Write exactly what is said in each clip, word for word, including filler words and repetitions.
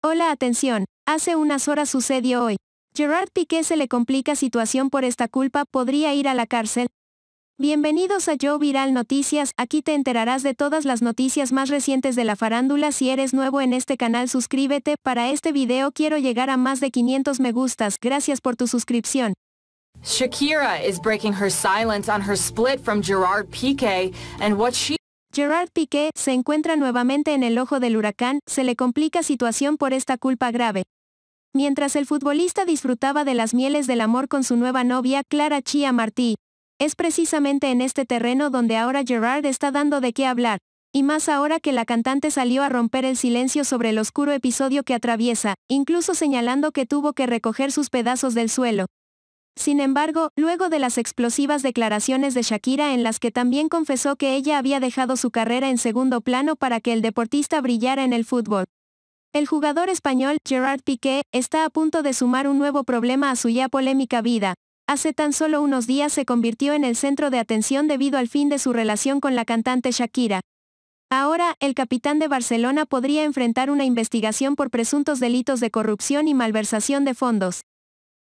Hola, atención, hace unas horas sucedió hoy. Gerard Piqué se le complica situación por esta culpa, podría ir a la cárcel. Bienvenidos a Yo Viral Noticias, aquí te enterarás de todas las noticias más recientes de la farándula. Si eres nuevo en este canal, suscríbete. Para este video quiero llegar a más de quinientos me gustas, gracias por tu suscripción. Shakira is breaking her silence on her split from Gerard Piqué and what she Gerard Piqué se encuentra nuevamente en el ojo del huracán, se le complica situación por esta culpa grave. Mientras el futbolista disfrutaba de las mieles del amor con su nueva novia, Clara Chia Martí, es precisamente en este terreno donde ahora Gerard está dando de qué hablar, y más ahora que la cantante salió a romper el silencio sobre el oscuro episodio que atraviesa, incluso señalando que tuvo que recoger sus pedazos del suelo. Sin embargo, luego de las explosivas declaraciones de Shakira en las que también confesó que ella había dejado su carrera en segundo plano para que el deportista brillara en el fútbol, el jugador español, Gerard Piqué, está a punto de sumar un nuevo problema a su ya polémica vida. Hace tan solo unos días se convirtió en el centro de atención debido al fin de su relación con la cantante Shakira. Ahora, el capitán de Barcelona podría enfrentar una investigación por presuntos delitos de corrupción y malversación de fondos.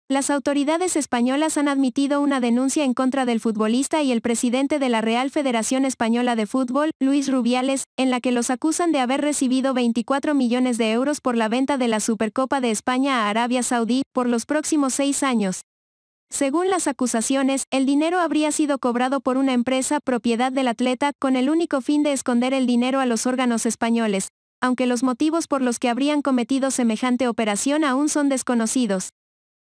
Las autoridades españolas han admitido una denuncia en contra del futbolista y el presidente de la Real Federación Española de Fútbol, Luis Rubiales, en la que los acusan de haber recibido veinticuatro millones de euros por la venta de la Supercopa de España a Arabia Saudí, por los próximos seis años. Según las acusaciones, el dinero habría sido cobrado por una empresa propiedad del atleta, con el único fin de esconder el dinero a los órganos españoles, aunque los motivos por los que habrían cometido semejante operación aún son desconocidos.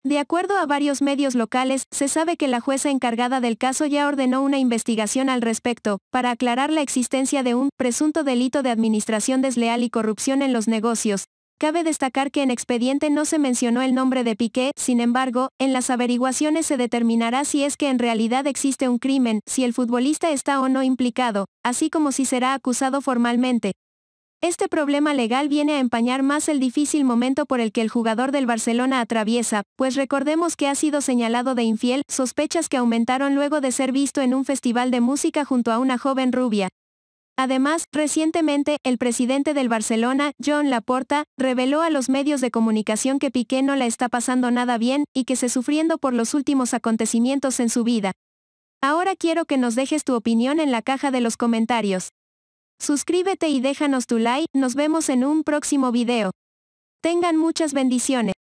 De acuerdo a varios medios locales, se sabe que la jueza encargada del caso ya ordenó una investigación al respecto, para aclarar la existencia de un presunto delito de administración desleal y corrupción en los negocios. Cabe destacar que en expediente no se mencionó el nombre de Piqué, sin embargo, en las averiguaciones se determinará si es que en realidad existe un crimen, si el futbolista está o no implicado, así como si será acusado formalmente. Este problema legal viene a empañar más el difícil momento por el que el jugador del Barcelona atraviesa, pues recordemos que ha sido señalado de infiel, sospechas que aumentaron luego de ser visto en un festival de música junto a una joven rubia. Además, recientemente, el presidente del Barcelona, Joan Laporta, reveló a los medios de comunicación que Piqué no la está pasando nada bien, y que se sufriendo por los últimos acontecimientos en su vida. Ahora quiero que nos dejes tu opinión en la caja de los comentarios. Suscríbete y déjanos tu like, nos vemos en un próximo video. Tengan muchas bendiciones.